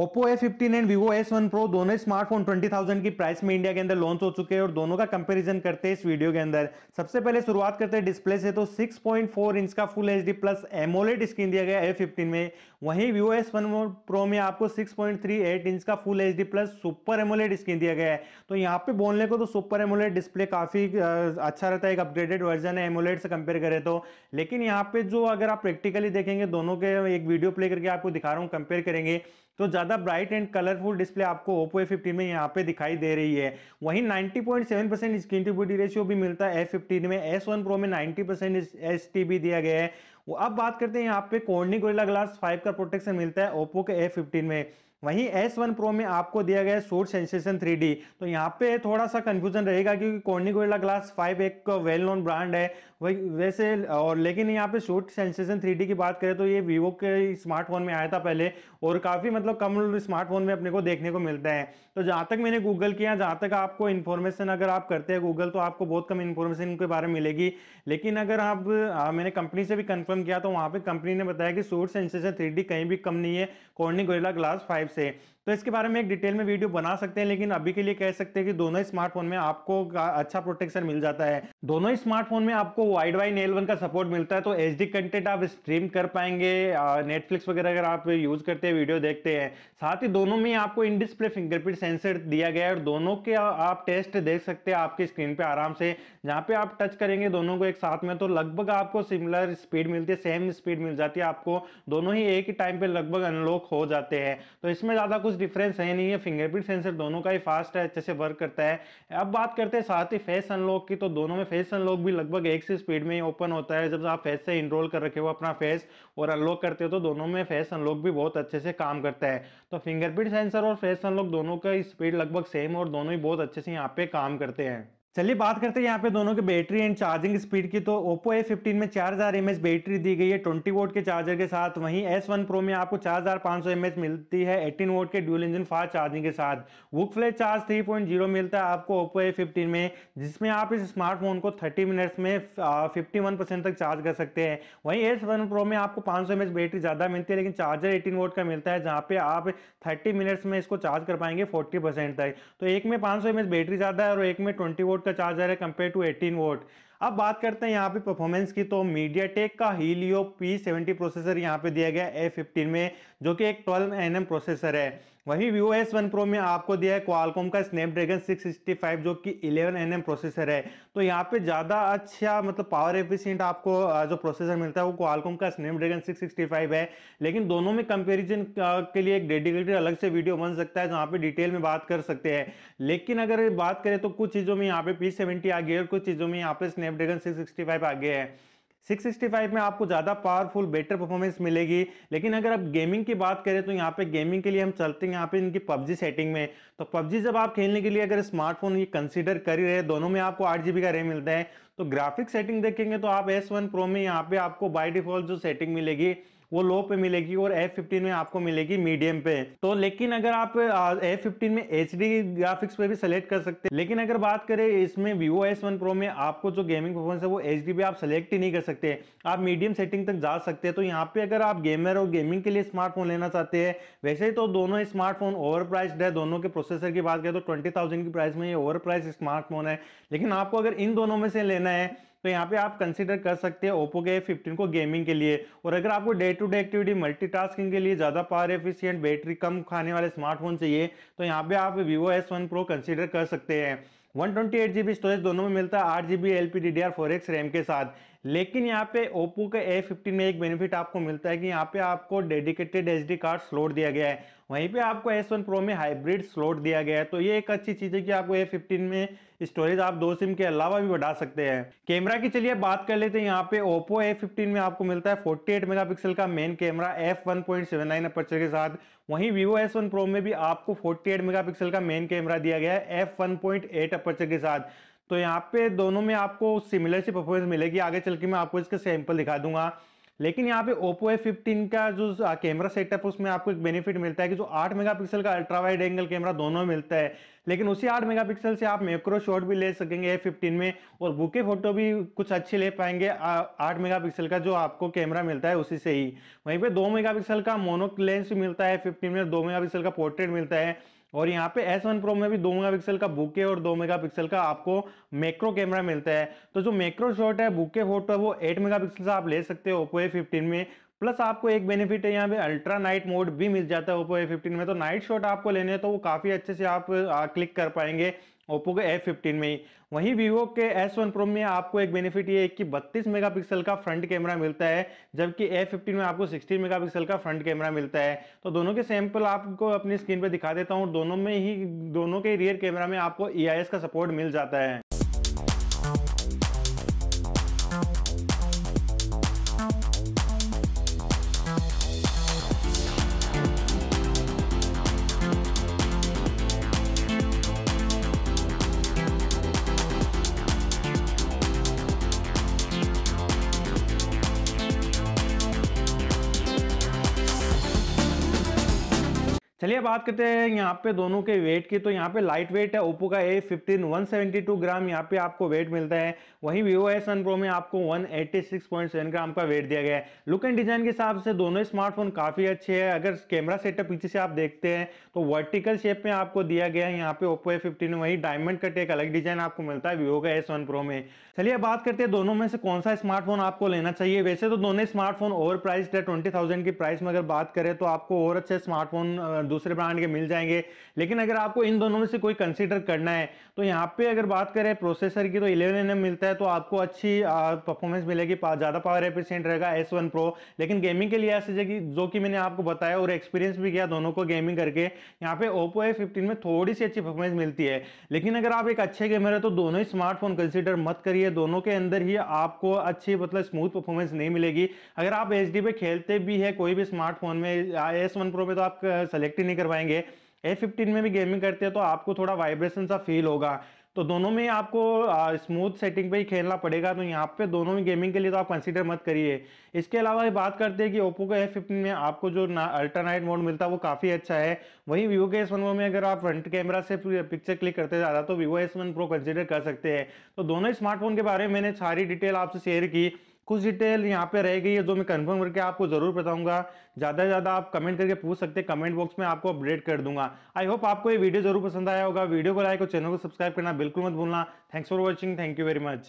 Oppo F15 and Vivo S1 Pro दोनों smartphone 20,000 की price में इंडिया के अंदर लॉन्च हो चुके हैं और दोनों का कंपैरिजन करते हैं इस वीडियो के अंदर। सबसे पहले शुरुआत करते हैं डिस्प्ले से, तो 6.4 इंच का full HD plus AMOLED screen दिया गया F15 में। वहीं Vivo S1 Pro में आपको 6.38 इंच का full HD plus super AMOLED screen दिया गया है। तो यहाँ पे बोलने को तो सुपर एमोलेड डिस्प्ले काफी अच्छा रहता है, एक अपग्रेडेड वर्जन है एमोलेड से कंपेयर करें तो। लेकिन यहाँ पे जो अगर आप प्रैक्टिकली देखेंगे, दोनों के एक वीडियो प्ले करके आपको दिखा रहा हूँ, कंपेयर करेंगे तो ज़्यादा ब्राइट एंड कलरफुल डिस्प्ले आपको Oppo F15 में यहाँ पे दिखाई दे रही है। वहीं 90.7% स्क्रीन टू बॉडी रेशियो भी मिलता है F15 में, S1 Pro में 90% STB दिया गया है। वो अब बात करते हैं यहाँ पे Corning Gorilla Glass 5 का प्रोटेक्शन मिलता है Oppo के F15 में। वहीं S1 Pro में आपको दिया गया है शॉट सेंसेशन 3D। तो यहाँ पे थोड़ा सा कंफ्यूजन रहेगा क्योंकि Corning Gorilla Glass 5 एक वेल नोन ब्रांड है वैसे, और लेकिन यहाँ पे शॉट सेंसेशन 3D की बात करें तो ये Vivo के स्मार्टफोन में आया था पहले और काफ़ी मतलब कम स्मार्टफोन में अपने को देखने को मिलता है। तो जहाँ तक मैंने गूगल किया, जहाँ तक आपको इन्फॉर्मेशन अगर आप करते हैं गूगल तो आपको बहुत कम इन्फॉर्मेशन इनके बारे में मिलेगी। लेकिन अगर आप मैंने कंपनी से भी कन्फर्म किया तो वहाँ पर कंपनी ने बताया कि शॉट सेंसेशन 3D कहीं भी कम नहीं है Corning Gorilla Glass 5 से। तो इसके बारे में एक डिटेल में वीडियो बना सकते हैं, लेकिन अभी के लिए कह सकते हैं कि दोनों स्मार्टफोन में आपको अच्छा प्रोटेक्शन मिल जाता है। दोनों स्मार्टफोन में आपको वाइड वाई L1 का सपोर्ट मिलता है, तो एचडी कंटेंट आप स्ट्रीम कर पाएंगे, नेटफ्लिक्स वगैरह अगर आप यूज करते हैं, वीडियो देखते हैं। साथ ही दोनों में आपको इन डिस्प्ले फिंगरप्रिंट सेंसर दिया गया है और दोनों के आप टेस्ट देख सकते हैं आपकी स्क्रीन पे आराम से। जहाँ पे आप टच करेंगे दोनों को एक साथ में तो लगभग आपको सिमिलर स्पीड मिलती है, सेम स्पीड मिल जाती है आपको, दोनों ही एक ही टाइम पे लगभग अनलॉक हो जाते हैं। तो इसमें ज़्यादा कुछ डिफरेंस है नहीं है, फिंगरप्रिंट सेंसर दोनों का ही फास्ट है, अच्छे से वर्क करता है। अब बात करते हैं साथ ही फेस अनलॉक की, तो दोनों में फेस अनलॉक भी लगभग एक से स्पीड में ओपन होता है। जब आप फेस से इनरोल कर रखे हो अपना फेस और अनलॉक करते हो तो दोनों में फेस अनलॉक भी बहुत अच्छे से काम करता है। तो फिंगरप्रिंट सेंसर और फेस अनलॉक दोनों का स्पीड लगभग सेम और दोनों ही बहुत अच्छे से यहाँ पे काम करते हैं। चलिए बात करते हैं यहाँ पे दोनों के बैटरी एंड चार्जिंग स्पीड की, तो Oppo A15 में 4000 mAh बैटरी दी गई है 20 वोट के चार्जर के साथ। वहीं S1 Pro में आपको 4500 mAh मिलती है 18 वोट के ड्यूल इंजन फास्ट चार्जिंग के साथ। वुक फ्लैश चार्ज 3.0 मिलता है आपको Oppo A15 में, जिसमें आप इस स्मार्टफोन को 30 मिनट्स में 51% तक चार्ज कर सकते हैं। वहीं S1 Pro में आपको 500 mAh बैटरी ज़्यादा मिलती है, लेकिन चार्जर 18 वोट का मिलता है जहाँ पे आप 30 मिनट्स में इसको चार्ज कर पाएंगे 40% तक। तो एक में 500 mAh बैटरी ज़्यादा है और एक में 20 वोट का चार्जर है कंपेयर टू 18 वोट। अब बात करते हैं यहाँ पे परफॉर्मेंस की, तो मीडियाटेक का हीलियो P70 प्रोसेसर यहाँ पे दिया गया है A15 में, जो कि एक 12nm प्रोसेसर है। वहीं Vivo S1 Pro में आपको दिया है क्वालकॉम का स्नैपड्रैगन 665 जो कि 11nm प्रोसेसर है। तो यहाँ पे ज़्यादा अच्छा मतलब पावर एफिशिएंट आपको जो प्रोसेसर मिलता है वो क्वालकॉम का स्नैपड्रैगन 665 है। लेकिन दोनों में कंपेरिजन के लिए एक डेडिकेटेड अलग से वीडियो बन सकता है जहाँ पर डिटेल में बात कर सकते हैं। लेकिन अगर बात करें तो कुछ चीज़ों में यहाँ पे P70 आ गई और कुछ चीज़ों में यहाँ पे स्नैपड्रैगन 665 आ गया है। 665 में आपको ज़्यादा पावरफुल बेटर परफॉर्मेंस मिलेगी। लेकिन अगर आप गेमिंग की बात करें तो यहाँ पे गेमिंग के लिए हम चलते हैं यहाँ पे इनकी PUBG सेटिंग में। तो PUBG जब आप खेलने के लिए अगर स्मार्टफोन ये कंसीडर कर ही रहे, दोनों में आपको 8GB का रैम मिलता है। तो ग्राफिक सेटिंग देखेंगे तो आप S1 Pro में यहाँ पे आपको बाई डिफॉल्ट जो सेटिंग मिलेगी वो लो पे मिलेगी और F15 में आपको मिलेगी मीडियम पे। तो लेकिन अगर आप F15 में HD ग्राफिक्स पे भी सेलेक्ट कर सकते हैं। लेकिन अगर बात करें इसमें Vivo S1 Pro में आपको जो गेमिंग परफॉर्मेंस है वो HD भी आप सेलेक्ट ही नहीं कर सकते, आप मीडियम सेटिंग तक जा सकते हैं। तो यहाँ पे अगर आप गेमर और गेमिंग के लिए स्मार्टफोन लेना चाहते हैं, वैसे तो दोनों स्मार्टफोन ओवर प्राइस्ड है। दोनों के प्रोसेसर की बात करें तो 20,000 की प्राइस में ये ओवर प्राइस स्मार्टफोन है, लेकिन आपको अगर इन दोनों में से लेना है तो यहाँ पे आप कंसीडर कर सकते हैं Oppo के F15 को गेमिंग के लिए। और अगर आपको day to day activity multitasking के लिए ज़्यादा पावर एफिशिएंट बैटरी कम खाने वाले स्मार्टफोन चाहिए तो यहाँ पे आप Vivo S1 Pro कंसीडर कर सकते हैं। 128GB स्टोरेज दोनों में मिलता है 8GB LPDDR4X रैम के साथ। लेकिन यहाँ पे Oppo के A15 में एक बेनिफिट आपको मिलता है कि यहाँ पे आपको डेडिकेटेड SD कार्ड स्लॉट दिया गया है, वहीं पे आपको S1 Pro में हाइब्रिड स्लॉट दिया गया है। तो ये एक अच्छी चीज़ है कि आपको A15 में स्टोरेज आप 2 SIM के अलावा भी बढ़ा सकते हैं। कैमरा की चलिए बात कर लेते हैं। यहाँ पे Oppo A15 में आपको मिलता है 48 मेगापिक्सल का मेन कैमरा f1.79 अपर्चर के साथ। वहीं Vivo S1 Pro में भी आपको 48 मेगापिक्सल का मेन कैमरा दिया गया है f1.8 अपर्चर के साथ। तो यहाँ पे दोनों में आपको सिमिलर सी परफॉर्मेंस मिलेगी। आगे चल के मैं आपको इसका सैंपल दिखा दूंगा। लेकिन यहाँ पे Oppo F15 का जो कैमरा सेटअप उसमें आपको एक बेनिफिट मिलता है कि जो 8 मेगापिक्सल का अल्ट्रा वाइड एंगल कैमरा दोनों मिलता है, लेकिन उसी 8 मेगापिक्सल से आप मैक्रो शॉट भी ले सकेंगे F15 में और बुके फोटो भी कुछ अच्छे ले पाएंगे 8 मेगापिक्सल का जो आपको कैमरा मिलता है उसी से ही। वहीं पर 2 मेगापिक्सल का मोनो लेंस मिलता है F15 में, 2 मेगापिक्सल का पोर्ट्रेट मिलता है और यहाँ पे S1 Pro में भी 2 मेगापिक्सल का बुके और 2 मेगापिक्सल का आपको मैक्रो कैमरा मिलता है। तो जो मैक्रो शॉट है, बुके फोटो है, वो 8 मेगापिक्सल से आप ले सकते हो Oppo F15 में। प्लस आपको एक बेनिफिट है, यहाँ पे अल्ट्रा नाइट मोड भी मिल जाता है Oppo F15 में, तो नाइट शॉट आपको लेने हैं तो वो काफ़ी अच्छे से आप क्लिक कर पाएंगे Oppo के F15 में ही। वहीं Vivo के S1 Pro में आपको एक बेनिफिट ये है कि 32 मेगापिक्सल का फ्रंट कैमरा मिलता है, जबकि F15 में आपको 16 मेगापिक्सल का फ्रंट कैमरा मिलता है। तो दोनों के सैंपल आपको अपनी स्क्रीन पे दिखा देता हूँ। दोनों के रियर कैमरा में आपको EIS का सपोर्ट मिल जाता है। चलिए बात करते हैं यहाँ पे दोनों के वेट की। तो यहाँ पे लाइट वेट है Oppo का A15 172 ग्राम यहाँ पे आपको वेट मिलता है, वहीं Vivo S1 Pro में आपको 186.7 ग्राम का वेट दिया गया है। लुक एंड डिजाइन के हिसाब से दोनों स्मार्टफोन काफ़ी अच्छे हैं। अगर कैमरा सेटअप पीछे से आप देखते हैं तो वर्टिकल शेप में आपको दिया गया है यहाँ पे Oppo A15 में, वहीं डायमंड कट एक अलग डिजाइन आपको मिलता है Vivo का S1 Pro में। चलिए बात करते हैं दोनों में से कौन सा स्मार्टफोन आपको लेना चाहिए। वैसे तो दोनों स्मार्टफोन ओवर प्राइस्ड है, 20,000 की प्राइस में अगर बात करें तो आपको और अच्छे स्मार्टफोन दूसरे ब्रांड के मिल जाएंगे। लेकिन अगर आपको इन दोनों में से कोई कंसीडर करना है तो यहाँ पे अगर बात करें प्रोसेसर की तो 11nm मिलता है, तो आपको अच्छी परफॉर्मेंस मिलेगी, ज़्यादा पावर एफिशिएंट रहेगा S1 Pro। लेकिन गेमिंग के लिए जो कि मैंने आपको बताया और एक्सपीरियंस भी किया दोनों को गेमिंग करके, यहाँ पे Oppo F15 में थोड़ी सी अच्छी परफॉर्मेंस मिलती है। लेकिन अगर आप एक अच्छे गेमर है तो दोनों स्मार्टफोन कंसीडर मत करिए, दोनों के अंदर ही आपको अच्छी मतलब स्मूथ परफॉर्मेंस नहीं मिलेगी। अगर आप HD पे खेलते भी है कोई भी स्मार्टफोन में, S1 Pro में तो आप सेलेक्ट नहीं करवाएंगे, A15 में भी गेमिंग करते हैं तो आपको थोड़ा वाइब्रेशन सा फील होगा। तो दोनों में आपको स्मूथ सेटिंग पे ही खेलना पड़ेगा, तो यहाँ पे दोनों में गेमिंग के लिए तो आप कंसीडर मत करिए। इसके अलावा बात करते हैं कि Oppo के F15 में आपको जो अल्ट्रा नाइट मोड मिलता है वो काफ़ी अच्छा है, वहीं Vivo के S1 में अगर आप फ्रंट कैमरा से पिक्चर क्लिक करते ज़्यादा तो Vivo S1 Pro कंसीडर कर सकते हैं। तो दोनों स्मार्टफोन के बारे में मैंने सारी डिटेल आपसे शेयर की, कुछ डिटेल यहाँ पे रह गई है जो मैं कंफर्म करके आपको जरूर बताऊंगा। ज़्यादा से ज़्यादा आप कमेंट करके पूछ सकते हैं, कमेंट बॉक्स में आपको अपडेट कर दूंगा। आई होप आपको ये वीडियो जरूर पसंद आया होगा। वीडियो को लाइक और चैनल को सब्सक्राइब करना बिल्कुल मत भूलना। Thanks for watching, thank you very much.